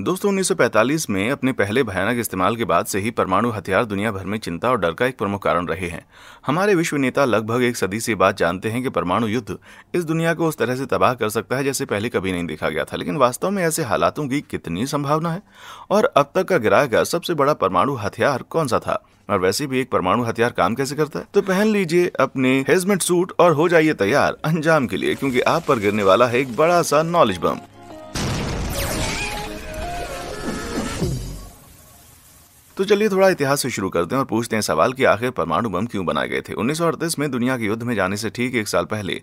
दोस्तों 1945 में अपने पहले भयानक इस्तेमाल के बाद से ही परमाणु हथियार दुनिया भर में चिंता और डर का एक प्रमुख कारण रहे हैं। हमारे विश्व नेता लगभग एक सदी से बात जानते हैं कि परमाणु युद्ध इस दुनिया को उस तरह से तबाह कर सकता है जैसे पहले कभी नहीं देखा गया था, लेकिन वास्तव में ऐसे हालातों की कितनी संभावना है? और अब तक का गिराया गया सबसे बड़ा परमाणु हथियार कौन सा था, और वैसे भी एक परमाणु हथियार काम कैसे करता है? तो पहन लीजिए अपने हेलमेट सूट और हो जाइए तैयार अंजाम के लिए, क्योंकि आप पर गिरने वाला है एक बड़ा सा नॉलेज बम। तो चलिए थोड़ा इतिहास से शुरू करते हैं और पूछते हैं सवाल कि आखिर परमाणु बम क्यों बनाए गए थे। 1938 में दुनिया के युद्ध में जाने से ठीक एक साल पहले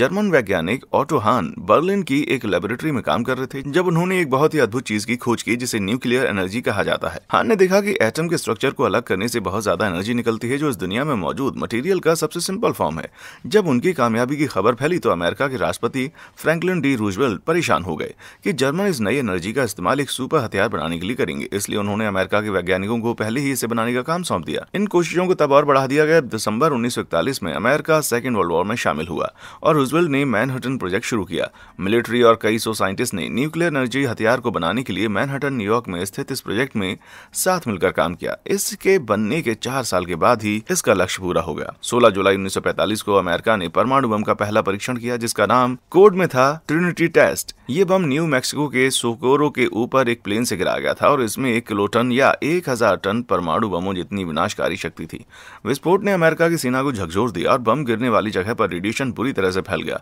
जर्मन वैज्ञानिक ऑटो हान बर्लिन की एक लेबोरेटरी में काम कर रहे थे जब उन्होंने एक बहुत ही अद्भुत चीज की खोज की जिसे न्यूक्लियर एनर्जी कहा जाता है। हान ने देखा कि एटम के स्ट्रक्चर को अलग करने से बहुत ज्यादा एनर्जी निकलती है जो इस दुनिया में मौजूद मटीरियल का सबसे सिंपल फॉर्म है। जब उनकी कामयाबी की खबर फैली तो अमेरिका के राष्ट्रपति फ्रैंकलिन डी रूजवेल्ट परेशान हो गए कि जर्मन इस नई एनर्जी का इस्तेमाल एक सुपर हथियार बनाने के लिए करेंगे, इसलिए उन्होंने अमेरिका के वैज्ञानिक को पहले ही इसे बनाने का काम सौंप दिया। इन कोशिशों को तब और बढ़ा दिया गया। दिसंबर 1941 में अमेरिका सेकेंड वर्ल्ड वॉर में शामिल हुआ और रूजवेल्ट ने मैनहट्टन प्रोजेक्ट शुरू किया। मिलिट्री और कई सौ साइंटिस्ट ने न्यूक्लियर एनर्जी हथियार को बनाने के लिए मैनहट्टन न्यूयॉर्क में स्थित इस प्रोजेक्ट में साथ मिलकर काम किया। इसके बनने के 4 साल के बाद ही इसका लक्ष्य पूरा हो गया। 16 जुलाई 1945 को अमेरिका ने परमाणु बम का पहला परीक्षण किया जिसका नाम कोड में था ट्रिनिटी टेस्ट। ये बम न्यू मैक्सिको के सोकोरो के ऊपर एक प्लेन से गिराया गया था और इसमें 1 किलोटन या 1000 टन परमाणु बमों जितनी विनाशकारी शक्ति थी। विस्फोट ने अमेरिका की सेना को झकझोर दिया और बम गिरने वाली जगह पर रेडिएशन पूरी तरह से फैल गया।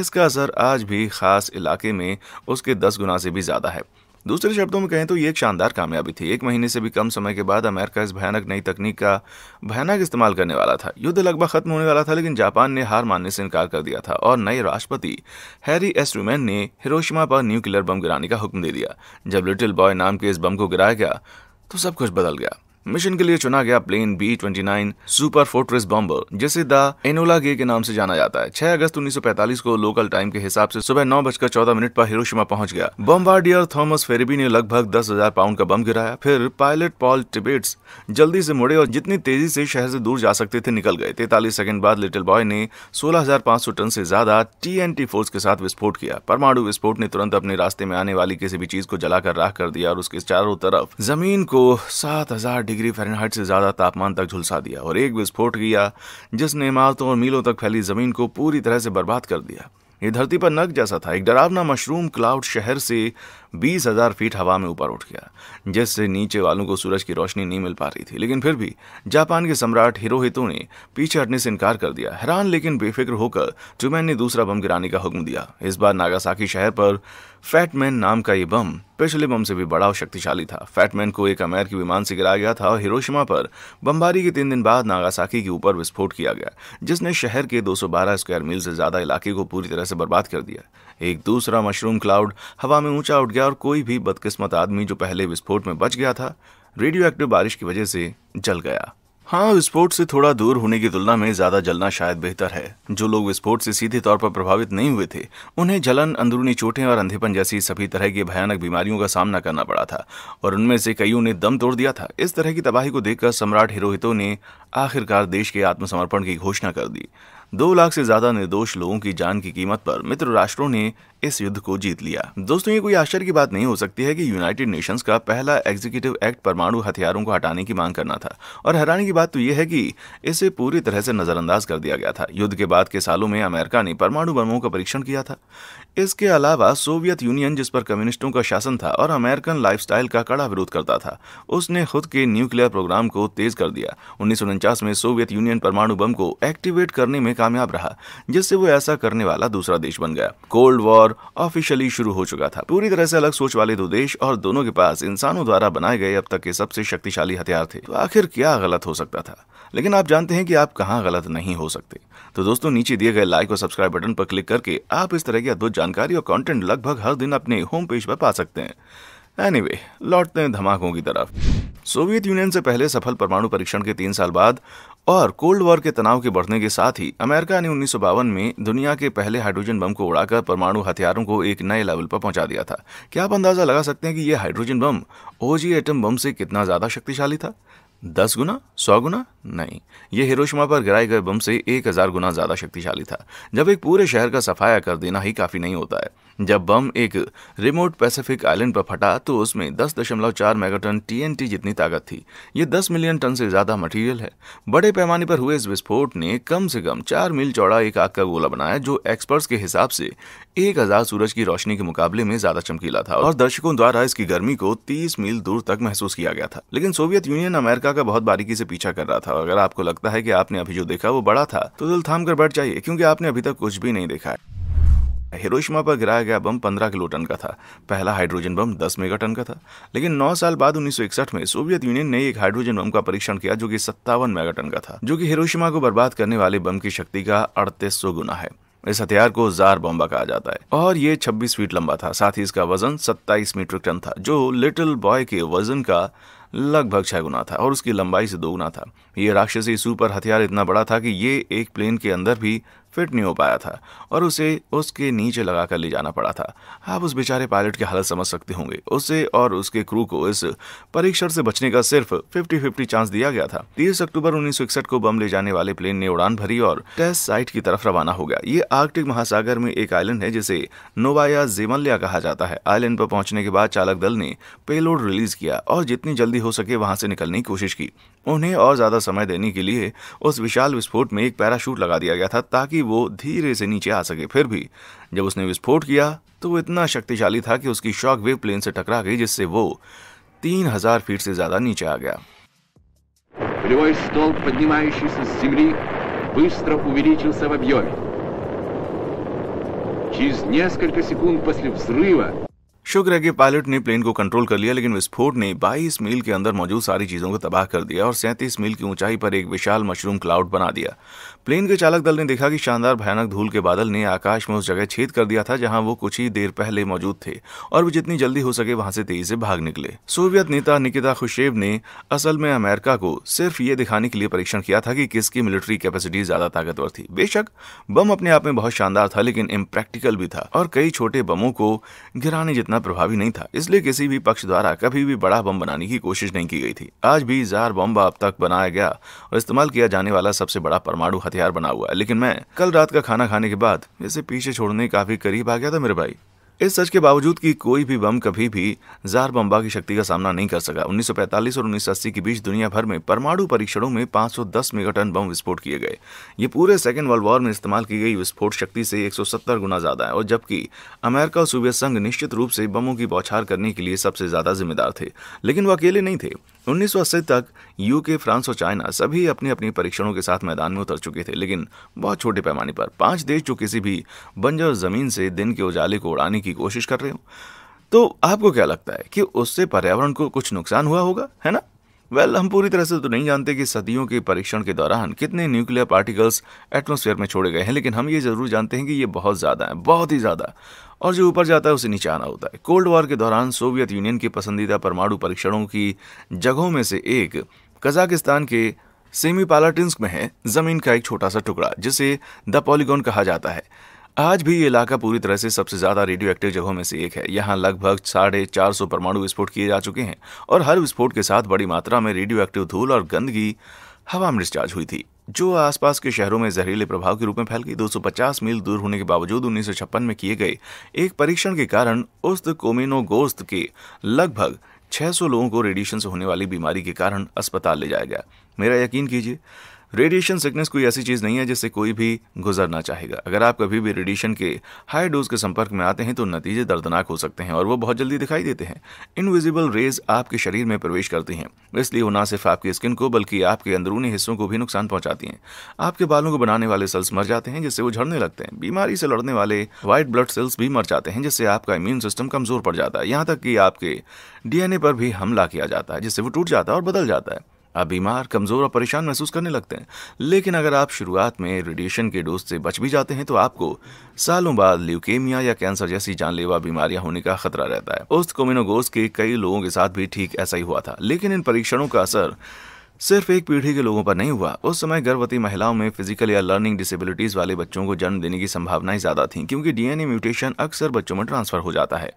इसका असर आज भी खास इलाके में उसके 10 गुना से भी ज्यादा है। दूसरे शब्दों में कहें तो ये एक शानदार कामयाबी थी। 1 महीने से भी कम समय के बाद अमेरिका इस भयानक नई तकनीक का भयानक इस्तेमाल करने वाला था। युद्ध लगभग खत्म होने वाला था लेकिन जापान ने हार मानने से इनकार कर दिया था और नए राष्ट्रपति हैरी एस ट्रूमैन ने हिरोशिमा पर न्यूक्लियर बम गिराने का हुक्म दे दिया। जब लिटिल बॉय नाम के इस बम को गिराया गया तो सब कुछ बदल गया। मिशन के लिए चुना गया plane B-29 super fortress bomber जिसे द एनोला गे के नाम से जाना जाता है। 6 अगस्त 1945 को लोकल टाइम के हिसाब से सुबह 9:14 पर हिरोशिमा पहुंच गया। बॉम्बार्डियर थॉमस फेरेबी ने लगभग 10,000 पाउंड का बम गिराया। फिर पायलट पॉल टिबेट्स जल्दी से मुड़े और जितनी तेजी से शहर से दूर जा सकते थे निकल गए। 43 सेकंड बाद लिटिल बॉय ने 16,500 टन से ज्यादा TNT फोर्स के साथ विस्फोट किया। परमाणु विस्फोट ने तुरंत अपने रास्ते में आने वाली किसी भी चीज को जलाकर राख कर दिया और उसके चारों तरफ जमीन को 7000 डिग्री फ़ारेनहाइट से ज्यादा तापमान तक झुलसा दिया और एक विस्फोट किया जिसने इमारतों और मीलों तक फैली जमीन को पूरी तरह से बर्बाद कर दिया। ये धरती पर नक जैसा था। एक डरावना मशरूम क्लाउड शहर से 20,000 फीट हवा में ऊपर उठ गया जिससे नीचे वालों को सूरज की रोशनी नहीं मिल पा रही थी, लेकिन फिर भी जापान के सम्राट हिरोहितो ने पीछे हटने से इनकार कर दिया। हैरान लेकिन बेफिक्र होकर ट्रूमैन ने दूसरा बम गिराने का हुक्म दिया। इस बार नागासाकी शहर पर फैट मैन नाम का ये बम पिछले बम से भी बड़ा और शक्तिशाली था। फैट मैन को एक अमेरिकी विमान से गिराया गया था और हिरोशिमा पर बमबारी के 3 दिन बाद नागासाकी के ऊपर विस्फोट किया गया जिसने शहर के 212 स्क्वायर मील से ज्यादा इलाके को पूरी तरह से बर्बाद कर दिया। एक दूसरा मशरूम क्लाउड हवा में ऊंचा उठ गया और कोई भी बदकिस्मत आदमी जो पहले विस्फोट में बच गया था रेडियोएक्टिव बारिश की वजह से जल गया। हाँ, विस्फोट से थोड़ा दूर होने की तुलना में ज्यादा जलना शायद बेहतर है। जो लोग विस्फोट से सीधे तौर पर प्रभावित नहीं हुए थे उन्हें जलन, अंदरूनी चोटें और अंधेपन जैसी सभी तरह की भयानक बीमारियों का सामना करना पड़ा था और उनमें से कईयों ने दम तोड़ दिया था। इस तरह की तबाही को देखकर सम्राट हिरोहितो ने आखिरकार देश के आत्मसमर्पण की घोषणा कर दी। 2 लाख से ज्यादा निर्दोष लोगों की जान की कीमत पर मित्र राष्ट्रों ने इस युद्ध को जीत लिया। दोस्तों, ये कोई आश्चर्य की बात नहीं हो सकती है कि यूनाइटेड नेशंस का पहला एग्जीक्यूटिव एक्ट परमाणु हथियारों को हटाने की मांग करना था और हैरानी की बात तो यह है कि इसे पूरी तरह से नजरअंदाज कर दिया गया था। युद्ध के बाद के सालों में अमेरिका ने परमाणु बमों का परीक्षण किया था। इसके अलावा सोवियत यूनियन, जिस पर कम्युनिस्टों का शासन था और अमेरिकन लाइफस्टाइल का कड़ा विरोध करता था, उसने खुद के न्यूक्लियर प्रोग्राम को तेज कर दिया। 1949 में सोवियत यूनियन परमाणु बम को एक्टिवेट करने में कामयाब रहा जिससे वो ऐसा करने वाला दूसरा देश बन गया। कोल्ड वॉर ऑफिशियली शुरू हो चुका था। पूरी तरह से अलग सोच वाले 2 देश और दोनों के पास इंसानों द्वारा बनाए गए अब तक के सबसे शक्तिशाली हथियार थे। तो आखिर क्या गलत हो सकता था? लेकिन आप जानते हैं कि आप कहां गलत नहीं हो सकते। तो दोस्तों, नीचे दिए गए लाइक और सब्सक्राइब बटन पर क्लिक करके आप इस तरह की अद्भुत जानकारी और कंटेंट लगभग हर दिन अपने होम पेज पर पा सकते हैं। एनीवे, लौटते हैं धमाकों की तरफ। सोवियत यूनियन से पहले सफल परमाणु परीक्षण के 3 साल बाद और कोल्ड वॉर के तनाव के बढ़ने के साथ ही अमेरिका ने 1952 में दुनिया के पहले हाइड्रोजन बम को उड़ाकर परमाणु हथियारों को एक नए लेवल पर पहुंचा दिया था। क्या आप अंदाजा लगा सकते हैं कि यह हाइड्रोजन बम ओजी एटम बम से कितना ज्यादा शक्तिशाली था? 10 गुना? 100 गुना? नहीं, ये हिरोशिमा पर गिराए गए बम से 1000 गुना ज्यादा शक्तिशाली था, जब एक पूरे शहर का सफाया कर देना ही काफी नहीं होता है। जब बम एक रिमोट पैसिफिक आइलैंड पर फटा तो उसमें 10.4 मेगाटन TNT जितनी ताकत थी। ये 10 मिलियन टन से ज़्यादा मटेरियल है। बड़े पैमाने पर हुए इस विस्फोट ने कम से कम 4 मील चौड़ा एक आग का गोला बनाया, जो एक्सपर्ट्स के हिसाब से 1000 सूरज की रोशनी के मुकाबले में ज़्यादा चमकीला था और दर्शकों द्वारा इसकी गर्मी को 30 मील दूर तक महसूस किया गया था। लेकिन सोवियत यूनियन अमेरिका का बहुत बारीकी से पीछा कर रहा था। अगर आपको लगता है कि आपने अभी जो देखा वो बड़ा था तो दिल थाम कर बैठ जाइए, क्योंकि आपने अभी तक कुछ भी नहीं देखा है। हिरोशिमा पर गिराया गया बम 15 किलोटन का था। पहला हाइड्रोजन बम 10 मेगाटन का था। लेकिन 9 साल बाद 1961 में सोवियत यूनियन ने एक हाइड्रोजन बम का परीक्षण किया जो कि 57 मेगाटन का था, जो कि हिरोशिमा को बर्बाद करने वाले बम की शक्ति का 3800 गुना है। इस हथियार को जार बॉम्बा कहा जाता है और ये 26 फीट लंबा था। साथ ही इसका वजन 27 मीट्रिक टन था, जो लिटिल बॉय के वजन का लगभग 6 गुना था और उसकी लंबाई से 2 गुना था। ये राक्षसी सुपर हथियार इतना बड़ा था कि ये एक प्लेन के अंदर भी फिट नहीं हो पाया था और उसे उसके नीचे लगाकर ले जाना पड़ा था। आप उस बेचारे पायलट की हालत समझ सकते होंगे। उसे और उसके क्रू को इस परीक्षण से बचने का सिर्फ 50-50 चांस दिया गया था। 30 अक्टूबर 1961 को बम ले जाने वाले प्लेन ने उड़ान भरी और टेस्ट साइट की तरफ रवाना हो गया। ये आर्कटिक महासागर में एक आइलैंड है जिसे नोवाया जेमल्या कहा जाता है। आइलैंड पर पहुंचने के बाद चालक दल ने पेलोड रिलीज किया और जितनी जल्दी हो सके वहां से निकलने की कोशिश की। उन्हें और ज्यादा समय देने के लिए उस विशाल विस्फोट में एक पैराशूट लगा दिया गया था ताकि वो धीरे से नीचे आ सके। फिर भी जब उसने विस्फोट किया तो वो इतना शक्तिशाली था कि उसकी शॉक वेव प्लेन से टकरा गई, जिससे वो 3000 फीट से ज्यादा नीचे आ गया। Ревой столб, поднимающийся с земли, быстро увеличился в объеме. Через несколько секунд после взрыва शुक्र है कि पायलट ने प्लेन को कंट्रोल कर लिया, लेकिन विस्फोट ने 22 मील के अंदर मौजूद सारी चीज़ों को तबाह कर दिया और 37 मील की ऊंचाई पर एक विशाल मशरूम क्लाउड बना दिया। प्लेन के चालक दल ने देखा कि शानदार भयानक धूल के बादल ने आकाश में उस जगह छेद कर दिया था जहां वो कुछ ही देर पहले मौजूद थे और वो जितनी जल्दी हो सके वहां से तेजी से भाग निकले। सोवियत नेता निकिता खुशेव ने असल में अमेरिका को सिर्फ ये दिखाने के लिए परीक्षण किया था कि किसकी मिलिट्री कैपेसिटी ज्यादा ताकतवर थी। बेशक बम अपने आप में बहुत शानदार था, लेकिन इम्प्रैक्टिकल भी था और कई छोटे बमों को गिराने जितना प्रभावी नहीं था, इसलिए किसी भी पक्ष द्वारा कभी भी बड़ा बम बनाने की कोशिश नहीं की गई थी। आज भी जार बॉम्बा अब तक बनाया गया और इस्तेमाल किया जाने वाला सबसे बड़ा परमाणु हथियार बना हुआ है। लेकिन मैं कल रात का खाना खाने के बाद इसे पीछे छोड़ने काफी करीब आ गया था मेरे भाई। इस सच के बावजूद कि कोई भी बम कभी भी जार बॉम्बा की शक्ति का सामना नहीं कर सका। 1945 और 1980 के बीच दुनिया भर में परमाणु परीक्षणों में 510 मेगाटन बम विस्फोट किए गए। ये पूरे सेकेंड वर्ल्ड वॉर में इस्तेमाल की गई विस्फोट शक्ति से 170 गुना ज्यादा है और जबकि अमेरिका और सोवियत संघ निश्चित रूप से बमों की बौछार करने के लिए सबसे ज्यादा जिम्मेदार थे, लेकिन वो अकेले नहीं थे। 1980 तक UK, फ्रांस और चाइना सभी अपने अपने परीक्षणों के साथ मैदान में उतर चुके थे, लेकिन बहुत छोटे पैमाने पर। 5 देश जो किसी भी बंजर ज़मीन से दिन के उजाले को उड़ाने की कोशिश कर रहे हो, तो आपको क्या लगता है कि उससे पर्यावरण को कुछ नुकसान हुआ होगा, है ना? वेल, हम पूरी तरह से तो नहीं जानते कि सदियों के परीक्षण के दौरान कितने न्यूक्लियर पार्टिकल्स एटमॉस्फेयर में छोड़े गए हैं, लेकिन हम ये जरूर जानते हैं कि ये बहुत ज़्यादा है, बहुत ही ज़्यादा, और जो ऊपर जाता है उसे नीचे आना होता है। कोल्ड वॉर के दौरान सोवियत यूनियन के पसंदीदा परमाणु परीक्षणों की जगहों में से एक कजाकिस्तान के सेमीपालाटिंस्क में है। ज़मीन का एक छोटा सा टुकड़ा जिसे द पॉलीगॉन कहा जाता है। आज भी ये इलाका पूरी तरह से सबसे ज़्यादा रेडियो एक्टिव जगहों में से एक है। यहाँ लगभग 450 परमाणु विस्फोट किए जा चुके हैं और हर विस्फोट के साथ बड़ी मात्रा में रेडियो एक्टिव धूल और गंदगी हवा में डिस्चार्ज हुई थी, जो आसपास के शहरों में जहरीले प्रभाव के रूप में फैल गई। 250 मील दूर होने के बावजूद 1956 में किए गए एक परीक्षण के कारण उस्त कोमेनोगोस्त के लगभग 600 लोगों को रेडिएशन से होने वाली बीमारी के कारण अस्पताल ले जाया गया। मेरा यकीन कीजिए, रेडिएशन सिकनेस कोई ऐसी चीज़ नहीं है जिससे कोई भी गुजरना चाहेगा। अगर आप कभी भी रेडिएशन के हाई डोज के संपर्क में आते हैं तो नतीजे दर्दनाक हो सकते हैं और वो बहुत जल्दी दिखाई देते हैं। इनविजिबल रेज आपके शरीर में प्रवेश करती हैं, इसलिए वो ना सिर्फ आपकी स्किन को बल्कि आपके अंदरूनी हिस्सों को भी नुकसान पहुंचाती हैं। आपके बालों को बनाने वाले सेल्स मर जाते हैं, जिससे वो झड़ने लगते हैं। बीमारी से लड़ने वाले वाइट ब्लड सेल्स भी मर जाते हैं, जिससे आपका इम्यून सिस्टम कमजोर पड़ जाता है। यहाँ तक कि आपके DNA पर भी हमला किया जाता है, जिससे वो टूट जाता है और बदल जाता है। आप बीमार, कमज़ोर और परेशान महसूस करने लगते हैं। लेकिन अगर आप शुरुआत में रेडिएशन के डोज से बच भी जाते हैं तो आपको सालों बाद ल्यूकेमिया या कैंसर जैसी जानलेवा बीमारियां होने का खतरा रहता है। उस कोमिनोगोस के कई लोगों के साथ भी ठीक ऐसा ही हुआ था। लेकिन इन परीक्षणों का असर सिर्फ एक पीढ़ी के लोगों पर नहीं हुआ। उस समय गर्भवती महिलाओं में फिजिकल या लर्निंग डिसेबिलिटीज़ वाले बच्चों को जन्म देने की संभावनाएं ज़्यादा थीं, क्योंकि DNA म्यूटेशन अक्सर बच्चों में ट्रांसफ़र हो जाता है।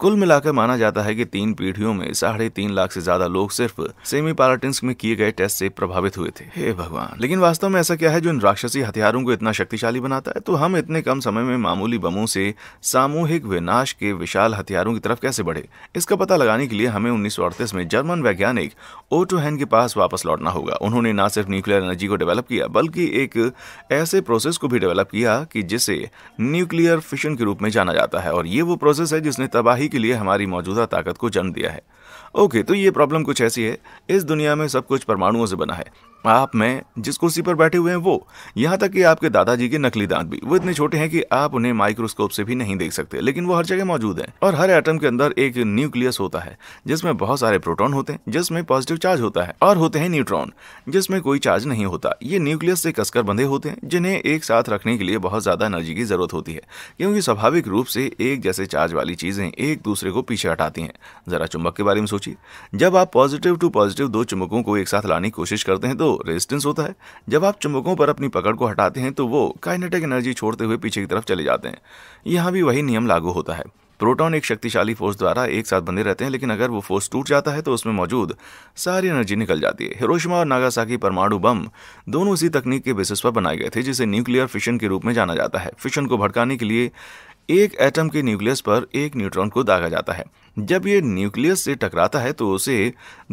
कुल मिलाकर माना जाता है कि 3 पीढ़ियों में 3.5 लाख से ज्यादा लोग सिर्फ सेमीपैलेटिंस्क में किए गए टेस्ट से प्रभावित हुए थे। हे भगवान, लेकिन वास्तव में ऐसा क्या है जो इन राक्षसी हथियारों को इतना शक्तिशाली बनाता है? तो हम इतने कम समय में मामूली बमों से सामूहिक विनाश के विशाल हथियारों की तरफ कैसे बढ़े? इसका पता लगाने के लिए हमें 1938 में जर्मन वैज्ञानिक ओटो हैन के पास वापस लौटना होगा। उन्होंने न सिर्फ न्यूक्लियर एनर्जी को डेवलप किया बल्कि एक ऐसे प्रोसेस को भी डेवलप किया कि जिसे न्यूक्लियर फिशन के रूप में जाना जाता है, और ये वो प्रोसेस है जिसने तबाही के लिए हमारी मौजूदा ताकत को जन्म दिया है। ओके, तो ये प्रॉब्लम कुछ ऐसी है, इस दुनिया में सब कुछ परमाणुओं से बना है। आप, मैं, जिस कुर्सी पर बैठे हुए हैं वो, यहाँ तक कि आपके दादाजी के नकली दांत भी, वो इतने छोटे हैं कि आप उन्हें माइक्रोस्कोप से भी नहीं देख सकते, लेकिन वो हर जगह मौजूद हैं। और हर एटम के अंदर एक न्यूक्लियस होता है जिसमें बहुत सारे प्रोटॉन होते हैं जिसमें पॉजिटिव चार्ज होता है, और होते हैं न्यूट्रॉन जिसमें कोई चार्ज नहीं होता। ये न्यूक्लियस से कसकर बंधे होते हैं जिन्हें एक साथ रखने के लिए बहुत ज्यादा एनर्जी की जरूरत होती है, क्योंकि स्वाभाविक रूप से एक जैसे चार्ज वाली चीजें एक दूसरे को पीछे हटाती हैं। जरा चुंबक के बारे में सोचिए, जब आप पॉजिटिव टू पॉजिटिव 2 चुंबकों को एक साथ लाने की कोशिश करते हैं तो रेजिस्टेंस होता है। जब आप चुंबकों पर अपनी पकड़ को हटाते हैं तो वो काइनेटिक एनर्जी छोड़ते हुए पीछे की तरफ चले जाते हैं। यहाँ भी वही नियम लागू होता है। प्रोटॉन एक शक्तिशाली फोर्स द्वारा एक साथ बंधे रहते हैं, लेकिन अगर वो फोर्स टूट जाता है तो उसमें मौजूद सारी एनर्जी निकल जाती है। हिरोशिमा और नागासाकी परमाणु बम दोनों इसी तकनीक के बेसिस पर बनाए गए थे जिसे न्यूक्लियर फिशन के रूप में जाना जाता है। फिशन को भड़काने के लिए एक एटम के न्यूक्लियस पर एक न्यूट्रॉन को दागा जाता है। जब ये न्यूक्लियस से टकराता है तो उसे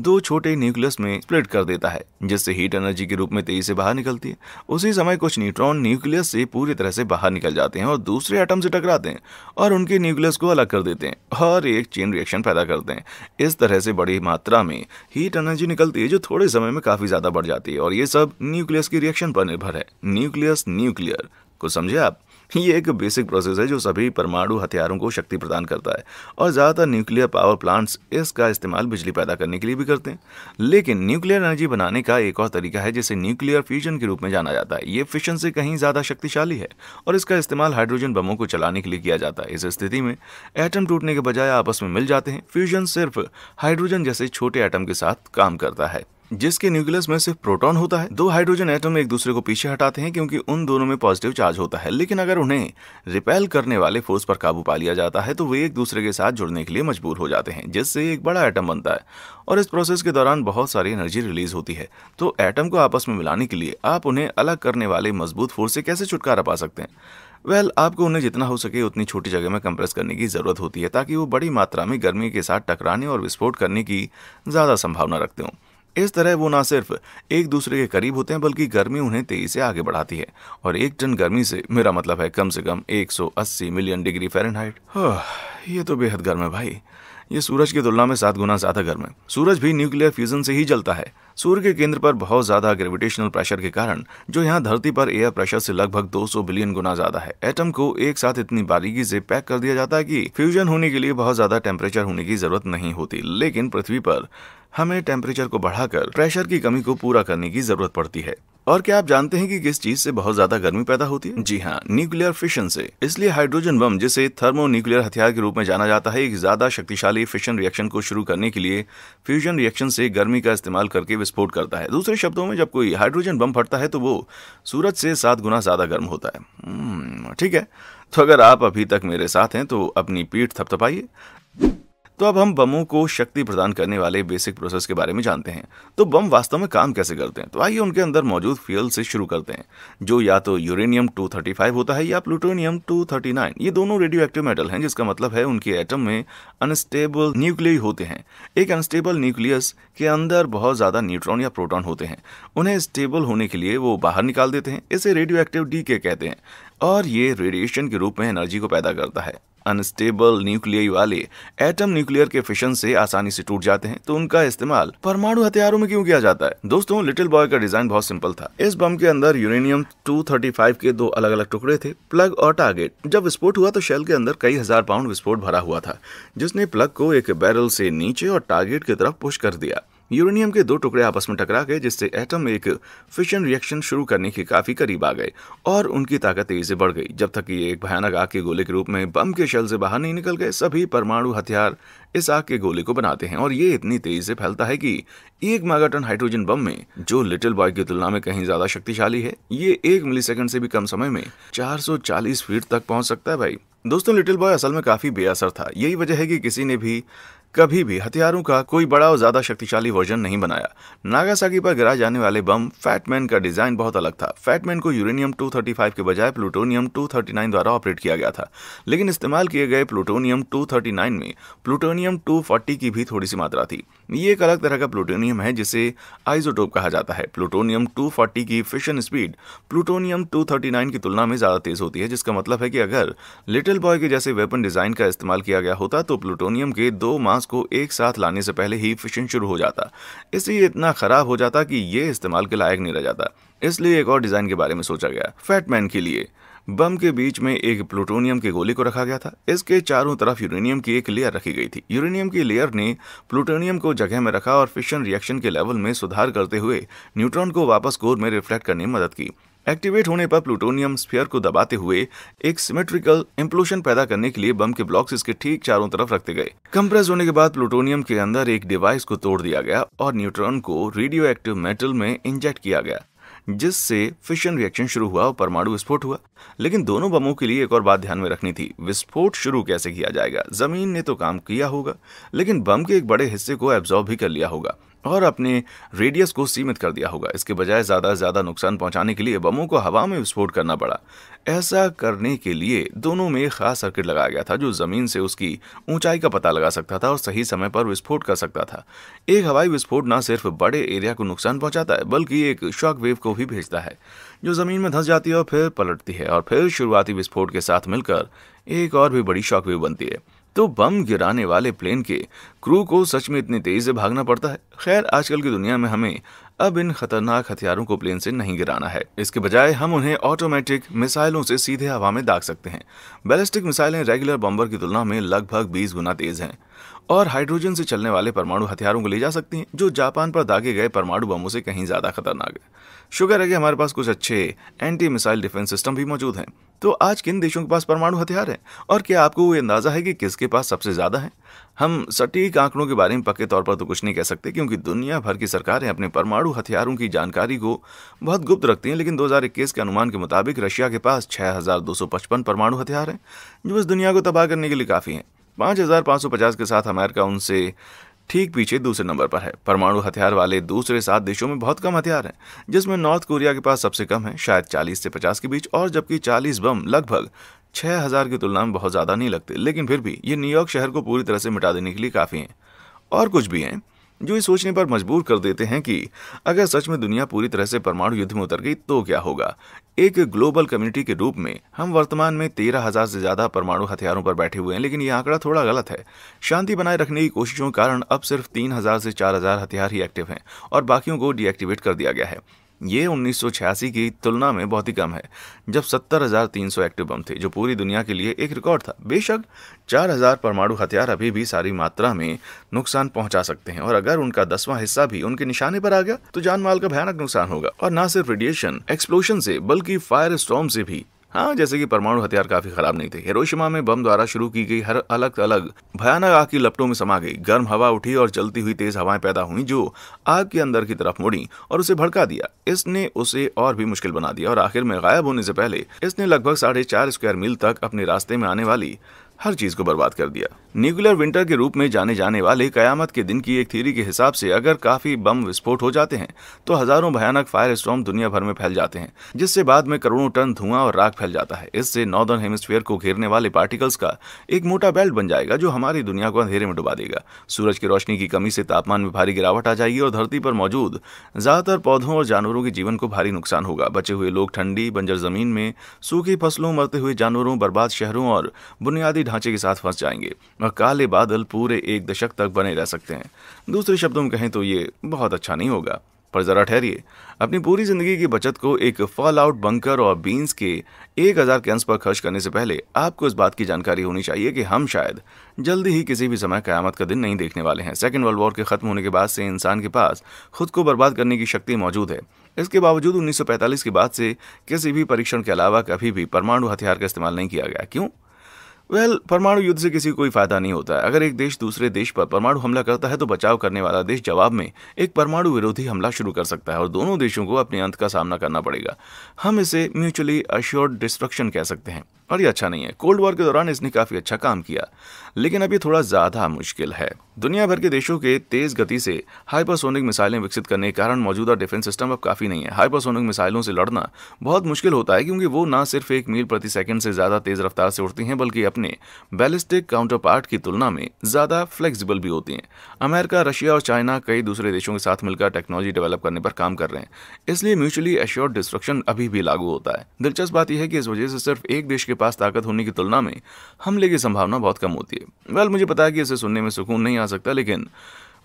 2 छोटे न्यूक्लियस में स्प्लिट कर देता है, जिससे हीट एनर्जी के रूप में तेजी से बाहर निकलती है। उसी समय कुछ न्यूट्रॉन न्यूक्लियस से पूरी तरह से बाहर निकल जाते हैं और दूसरे एटम से टकराते हैं और उनके न्यूक्लियस को अलग कर देते हैं और एक चेन रिएक्शन पैदा करते हैं। इस तरह से बड़ी मात्रा में हीट एनर्जी निकलती है जो थोड़े समय में काफी ज्यादा बढ़ जाती है, और ये सब न्यूक्लियस की रिएक्शन पर निर्भर है। न्यूक्लियस न्यूक्लियर को समझे आप, ये एक बेसिक प्रोसेस है जो सभी परमाणु हथियारों को शक्ति प्रदान करता है, और ज़्यादातर न्यूक्लियर पावर प्लांट्स इसका इस्तेमाल बिजली पैदा करने के लिए भी करते हैं। लेकिन न्यूक्लियर एनर्जी बनाने का एक और तरीका है जिसे न्यूक्लियर फ्यूजन के रूप में जाना जाता है। ये फिशन से कहीं ज़्यादा शक्तिशाली है और इसका इस्तेमाल हाइड्रोजन बमों को चलाने के लिए किया जाता है। इस स्थिति में एटम टूटने के बजाय आपस में मिल जाते हैं। फ्यूजन सिर्फ हाइड्रोजन जैसे छोटे एटम के साथ काम करता है जिसके न्यूक्लियस में सिर्फ प्रोटॉन होता है। 2 हाइड्रोजन एटम एक दूसरे को पीछे हटाते हैं क्योंकि उन दोनों में पॉजिटिव चार्ज होता है, लेकिन अगर उन्हें रिपेल करने वाले फोर्स पर काबू पा लिया जाता है तो वे एक दूसरे के साथ जुड़ने के लिए मजबूर हो जाते हैं, जिससे एक बड़ा एटम बनता है। और इस प्रोसेस के दौरान बहुत सारी एनर्जी रिलीज होती है। तो एटम को आपस में मिलाने के लिए आप उन्हें अलग करने वाले मजबूत फोर्स से कैसे छुटकारा पा सकते हैं? वेल, आपको उन्हें जितना हो सके उतनी छोटी जगह में कंप्रेस करने की ज़रूरत होती है ताकि वो बड़ी मात्रा में गर्मी के साथ टकराने और विस्फोट करने की ज़्यादा संभावना रखते हों। इस तरह वो ना सिर्फ एक दूसरे के करीब होते हैं बल्कि गर्मी उन्हें तेजी से आगे बढ़ाती है, और 1 टन गर्मी से मेरा मतलब है कम से कम 180 मिलियन डिग्री फ़ारेनहाइट। ये तो बेहद गर्म है भाई, ये सूरज की तुलना में 7 गुना ज़्यादा गर्म है। सूरज भी न्यूक्लियर फ्यूजन से ही जलता है। सूर्य के केंद्र पर बहुत ज़्यादा ग्रेविटेशनल प्रेशर के कारण, जो यहाँ धरती पर एयर प्रेशर से लगभग 200 बिलियन गुना ज़्यादा है, एटम को एक साथ इतनी बारीकी से पैक कर दिया जाता है कि फ्यूजन होने के लिए बहुत ज़्यादा टेम्परेचर होने की ज़रूरत नहीं होती। लेकिन पृथ्वी पर हमें टेम्परेचर को बढ़ाकर प्रेशर की कमी को पूरा करने की जरूरत पड़ती है। और क्या आप जानते हैं कि किस चीज से बहुत ज्यादा गर्मी पैदा होती है? जी हाँ, न्यूक्लियर फिशन से। इसलिए हाइड्रोजन बम, जिसे थर्मो न्यूक्लियर हथियार के रूप में जाना जाता है, एक ज्यादा शक्तिशाली फिशन रिएक्शन को शुरू करने के लिए फ्यूजन रिएक्शन से गर्मी का इस्तेमाल करके विस्फोट करता है। दूसरे शब्दों में, जब कोई हाइड्रोजन बम फटता है तो वो सूरज से 7 गुना ज्यादा गर्म होता है। ठीक है, तो अगर आप अभी तक मेरे साथ हैं तो अपनी पीठ थपथपाइए। तो अब हम बमों को शक्ति प्रदान करने वाले बेसिक प्रोसेस के बारे में जानते हैं। तो बम वास्तव में काम कैसे करते हैं? तो आइए उनके अंदर मौजूद फ्यूल से शुरू करते हैं, जो या तो यूरेनियम-235 होता है या प्लूटोनियम-239। ये दोनों रेडियो एक्टिव मेटल हैं, जिसका मतलब है उनके एटम में अनस्टेबल न्यूक्लियस होते हैं। एक अनस्टेबल न्यूक्लियस के अंदर बहुत ज़्यादा न्यूट्रॉन या प्रोटॉन होते हैं। उन्हें स्टेबल होने के लिए वो बाहर निकाल देते हैं। इसे रेडियो एक्टिव डीके कहते हैं, और ये रेडिएशन के रूप में एनर्जी को पैदा करता है। अनस्टेबल न्यूक्लियर वाले एटम न्यूक्लियर के फिशन से आसानी से टूट जाते हैं, तो उनका इस्तेमाल परमाणु हथियारों में क्यों किया जाता है? दोस्तों, लिटिल बॉय का डिजाइन बहुत सिंपल था। इस बम के अंदर यूरेनियम-235 के 2 अलग अलग टुकड़े थे, प्लग और टारगेट। जब विस्फोट हुआ तो शेल के अंदर कई हजार पाउंड विस्फोट भरा हुआ था, जिसने प्लग को एक बैरल से नीचे और टारगेट की तरफ पुश कर दिया। यूरेनियम के दो टुकड़े आपस में टकरा गए, जिससे एटम एक फिशन रिएक्शन शुरू करने के काफ़ी करीब आ गए और उनकी ताकत तेज़ी से बढ़ गई, जब तक कि एक भयानक आग के गोले के रूप में बम के शल से बाहर नहीं निकल गए। सभी परमाणु हथियार इस आग के गोले को बनाते हैं और ये इतनी तेज़ी से फैलता है कि एक मेगाटन हाइड्रोजन बम में, जो लिटिल बॉय की तुलना में कहीं ज़्यादा शक्तिशाली है, ये 1 मिलीसेकंड से भी कम समय में 440 फीट तक पहुँच सकता है। भाई दोस्तों, लिटिल बॉय असल में काफ़ी बेअसर था। यही वजह है कि किसी ने भी कभी भी हथियारों का कोई बड़ा और ज़्यादा शक्तिशाली वर्जन नहीं बनाया। नागासाकी पर गिराए जाने वाले बम फैटमैन का डिज़ाइन बहुत अलग था। फैटमैन को यूरेनियम 235 के बजाय प्लूटोनियम 239 द्वारा ऑपरेट किया गया था, लेकिन इस्तेमाल किए गए प्लूटोनियम 239 में प्लूटोनियम 240 की भी थोड़ी सी मात्रा थी। ये एक अलग तरह का प्लूटोनियम है जिसे आइसोटोप कहा जाता है। प्लूटोनियम 240 की फिशन स्पीड प्लूटोनियम 239 की तुलना में ज़्यादा तेज़ होती है, जिसका मतलब है कि अगर लिटिल बॉय के जैसे वेपन डिज़ाइन का इस्तेमाल किया गया होता तो प्लूटोनियम के दो मास को एक साथ लाने से पहले ही फिशन शुरू हो जाता। इसलिए इतना खराब हो जाता कि ये इस्तेमाल के लायक नहीं रह जाता। इसलिए एक और डिजाइन के बारे में सोचा गया। फैटमैन के लिए बम के बीच में एक प्लूटोनियम के गोले को रखा गया था। इसके चारों तरफ यूरेनियम की एक लेयर रखी गई थी। यूरेनियम की लेयर ने प्लूटोनियम को जगह में रखा और फिशन रिएक्शन के लेवल में सुधार करते हुए न्यूट्रॉन को वापस कोर में रिफ्लेक्ट करने में मदद की। एक्टिवेट होने पर प्लूटोनियम स्फीयर को दबाते हुए एक सिमेट्रिकल इम्प्लोशन पैदा करने के लिए बम के ब्लॉक्स इसके ठीक चारों तरफ रखते गए। कंप्रेस होने के बाद प्लूटोनियम के अंदर एक डिवाइस को तोड़ दिया गया और न्यूट्रॉन को रेडियोएक्टिव मेटल में इंजेक्ट किया गया, जिससे फिशन रिएक्शन शुरू हुआ और परमाणु विस्फोट हुआ। लेकिन दोनों बमों के लिए एक और बात ध्यान में रखनी थी, विस्फोट शुरू कैसे किया जाएगा। जमीन ने तो काम किया होगा, लेकिन बम के एक बड़े हिस्से को एब्जॉर्ब भी कर लिया होगा और अपने रेडियस को सीमित कर दिया होगा। इसके बजाय ज़्यादा से ज़्यादा नुकसान पहुंचाने के लिए बमों को हवा में विस्फोट करना पड़ा। ऐसा करने के लिए दोनों में खास सर्किट लगाया गया था जो ज़मीन से उसकी ऊंचाई का पता लगा सकता था और सही समय पर विस्फोट कर सकता था। एक हवाई विस्फोट न सिर्फ बड़े एरिया को नुकसान पहुँचाता है, बल्कि एक शॉक वेव को भी भेजता है जो ज़मीन में धंस जाती है और फिर पलटती है और फिर शुरुआती विस्फोट के साथ मिलकर एक और भी बड़ी शॉक वेव बनती है। तो बम गिराने वाले प्लेन के क्रू को सच में इतनी तेज़ी से भागना पड़ता है। खैर, आजकल की दुनिया में हमें अब इन खतरनाक हथियारों को प्लेन से नहीं गिराना है। इसके बजाय हम उन्हें ऑटोमेटिक मिसाइलों से सीधे हवा में दाग सकते हैं। बैलिस्टिक मिसाइलें रेगुलर बम्बर की तुलना में लगभग 20 गुना तेज़ हैं और हाइड्रोजन से चलने वाले परमाणु हथियारों को ले जा सकती हैं, जो जापान पर दागे गए परमाणु बमों से कहीं ज़्यादा खतरनाक है। शुक्र है कि हमारे पास कुछ अच्छे एंटी मिसाइल डिफेंस सिस्टम भी मौजूद हैं। तो आज किन देशों के पास परमाणु हथियार हैं और क्या आपको ये अंदाज़ा है कि किसके पास सबसे ज़्यादा है? हम सटीक आंकड़ों के बारे में पक्के तौर पर तो कुछ नहीं कह सकते, क्योंकि दुनिया भर की सरकारें अपने परमाणु हथियारों की जानकारी को बहुत गुप्त रखती हैं। लेकिन 2021 के अनुमान के मुताबिक रशिया के पास 6255 परमाणु हथियार हैं, जो इस दुनिया को तबाह करने के लिए काफ़ी हैं। 5550 के साथ अमेरिका उनसे ठीक पीछे दूसरे नंबर पर है। परमाणु हथियार वाले दूसरे 7 देशों में बहुत कम हथियार हैं, जिसमें नॉर्थ कोरिया के पास सबसे कम है, शायद 40 से 50 के बीच, और जबकि 40 बम लगभग 6000 की तुलना में बहुत ज़्यादा नहीं लगते, लेकिन फिर भी ये न्यूयॉर्क शहर को पूरी तरह से मिटा देने के लिए काफ़ी हैं। और कुछ भी हैं जो इस सोचने पर मजबूर कर देते हैं कि अगर सच में दुनिया पूरी तरह से परमाणु युद्ध में उतर गई तो क्या होगा। एक ग्लोबल कम्युनिटी के रूप में हम वर्तमान में 13,000 से ज़्यादा परमाणु हथियारों पर बैठे हुए हैं, लेकिन यह आंकड़ा थोड़ा गलत है। शांति बनाए रखने की कोशिशों के कारण अब सिर्फ 3,000 से 4,000 हथियार ही एक्टिव हैं और बाकियों को डीएक्टिवेट कर दिया गया है। ये 1986 की तुलना में बहुत ही कम है, जब 70,300 एक्टिव बम थे, जो पूरी दुनिया के लिए एक रिकॉर्ड था। बेशक 4,000 परमाणु हथियार अभी भी सारी मात्रा में नुकसान पहुंचा सकते हैं, और अगर उनका 10वां हिस्सा भी उनके निशाने पर आ गया तो जान माल का भयानक नुकसान होगा, और न सिर्फ रेडिएशन एक्सप्लोशन से बल्कि फायर स्टॉर्म से भी। हाँ, जैसे कि परमाणु हथियार काफी खराब नहीं थे। हिरोशिमा में बम द्वारा शुरू की गई हर अलग अलग भयानक आग की लपटों में समा गई। गर्म हवा उठी और जलती हुई तेज हवाएं पैदा हुई जो आग के अंदर की तरफ मुड़ी और उसे भड़का दिया। इसने उसे और भी मुश्किल बना दिया और आखिर में गायब होने से पहले इसने लगभग 4.5 स्क्वायर मील तक अपने रास्ते में आने वाली हर चीज़ को बर्बाद कर दिया। न्यूक्लियर विंटर के रूप में जाने जाने वाले कयामत के दिन की एक थ्योरी के हिसाब से अगर काफ़ी बम विस्फोट हो जाते हैं तो हज़ारों भयानक फायर स्टॉर्म दुनिया भर में फैल जाते हैं, जिससे बाद में करोड़ों टन धुआं और राख फैल जाता है। इससे नॉर्दर्न हेमिस्फीयर को घेरने वाले पार्टिकल्स का एक मोटा बेल्ट बन जाएगा जो हमारी दुनिया को अंधेरे में डुबा देगा। सूरज की रोशनी की कमी से तापमान में भारी गिरावट आ जाएगी और धरती पर मौजूद ज़्यादातर पौधों और जानवरों के जीवन को भारी नुकसान होगा। बचे हुए लोग ठंडी बंजर ज़मीन में, सूखी फसलों, मरते हुए जानवरों, बर्बाद शहरों और बुनियादी ढांचे के साथ फंस जाएंगे और काले बादल पूरे 1 दशक तक बने रह सकते हैं। दूसरे शब्दों में कहें तो ये बहुत अच्छा नहीं होगा। पर ज़रा ठहरिए, अपनी पूरी ज़िंदगी की बचत को एक फॉल आउट बंकर और बीन्स के 1000 कैंस पर खर्च करने से पहले आपको इस बात की जानकारी होनी चाहिए कि हम शायद जल्दी ही किसी भी समय क़यामत का दिन नहीं देखने वाले हैं। सेकेंड वर्ल्ड वॉर के ख़त्म होने के बाद से इंसान के पास खुद को बर्बाद करने की शक्ति मौजूद है। इसके बावजूद 1945 के बाद से किसी भी परीक्षण के अलावा कभी भी परमाणु हथियार का इस्तेमाल नहीं किया गया। क्यों? वेल, परमाणु युद्ध से किसी को कोई फ़ायदा नहीं होता है। अगर एक देश दूसरे देश पर परमाणु हमला करता है तो बचाव करने वाला देश जवाब में एक परमाणु विरोधी हमला शुरू कर सकता है और दोनों देशों को अपने अंत का सामना करना पड़ेगा। हम इसे म्यूचुअली अश्योर्ड डिस्ट्रक्शन कह सकते हैं और ये अच्छा नहीं है। कोल्ड वॉर के दौरान इसने काफ़ी अच्छा काम किया, लेकिन अब ये थोड़ा ज़्यादा मुश्किल है। दुनिया भर के देशों के तेज़ गति से हाइपरसोनिक मिसाइलें विकसित करने के कारण मौजूदा डिफेंस सिस्टम अब काफ़ी नहीं है। हाइपरसोनिक मिसाइलों से लड़ना बहुत मुश्किल होता है क्योंकि वो ना सिर्फ 1 मील प्रति सेकंड से ज़्यादा तेज़ रफ्तार से उड़ती हैं बल्कि अपने बैलिस्टिक काउंटर पार्ट की तुलना में ज़्यादा फ्लेक्सिबल भी होती हैं। अमेरिका, रशिया और चाइना कई दूसरे देशों के साथ मिलकर टेक्नोलॉजी डेवलप करने पर काम कर रहे हैं, इसलिए म्यूचुअली एश्योर्ड डिस्ट्रक्शन अभी भी लागू होता है। दिलचस्प बात यह है कि इस वजह से सिर्फ एक देश के पास ताकत होने की तुलना में हमले की संभावना बहुत कम होती है। वेल, मुझे पता है कि इसे सुनने में सुकून नहीं आ सकता, लेकिन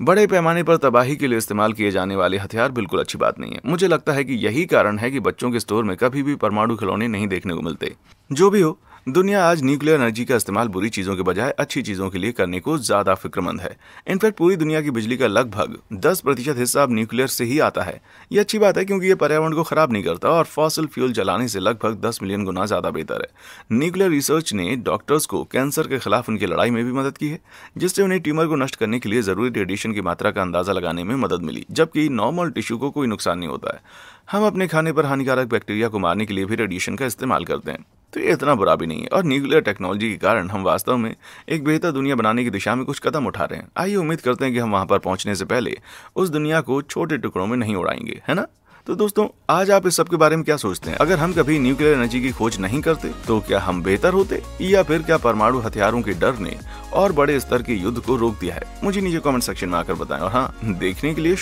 बड़े पैमाने पर तबाही के लिए इस्तेमाल किए जाने वाले हथियार बिल्कुल अच्छी बात नहीं है। मुझे लगता है कि यही कारण है कि बच्चों के स्टोर में कभी भी परमाणु खिलौने नहीं देखने को मिलते। जो भी हो, दुनिया आज न्यूक्लियर एनर्जी का इस्तेमाल बुरी चीज़ों के बजाय अच्छी चीज़ों के लिए करने को ज़्यादा फिक्रमंद है। इनफैक्ट पूरी दुनिया की बिजली का लगभग 10% हिस्सा अब न्यूक्लियर से ही आता है। ये अच्छी बात है क्योंकि ये पर्यावरण को ख़राब नहीं करता और फॉसिल फ्यूल जलाने से लगभग 10 मिलियन गुना ज़्यादा बेहतर है। न्यूक्लियर रिसर्च ने डॉक्टर्स को कैंसर के खिलाफ उनकी लड़ाई में भी मदद की है, जिससे उन्हें ट्यूमर को नष्ट करने के लिए ज़रूरी रेडिएशन की मात्रा का अंदाज़ा लगाने में मदद मिली, जबकि नॉर्मल टिश्यू को कोई नुकसान नहीं होता है। हम अपने खाने पर हानिकारक बैक्टीरिया को मारने के लिए भी रेडिएशन का इस्तेमाल करते हैं, तो ये इतना बुरा भी नहीं है। और न्यूक्लियर टेक्नोलॉजी के कारण हम वास्तव में एक बेहतर दुनिया बनाने की दिशा में कुछ कदम उठा रहे हैं। आइए उम्मीद करते हैं कि हम वहाँ पर पहुँचने से पहले उस दुनिया को छोटे टुकड़ों में नहीं उड़ाएंगे, है ना? तो दोस्तों, आज आप इस सब के बारे में क्या सोचते हैं? अगर हम कभी न्यूक्लियर एनर्जी की खोज नहीं करते तो क्या हम बेहतर होते, या फिर क्या परमाणु हथियारों के डर ने और बड़े स्तर के युद्ध को रोक दिया है? मुझे नीचे कमेंट सेक्शन में आकर बताएं। और हाँ, देखने के लिए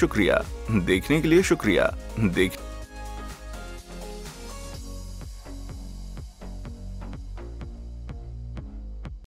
शुक्रिया।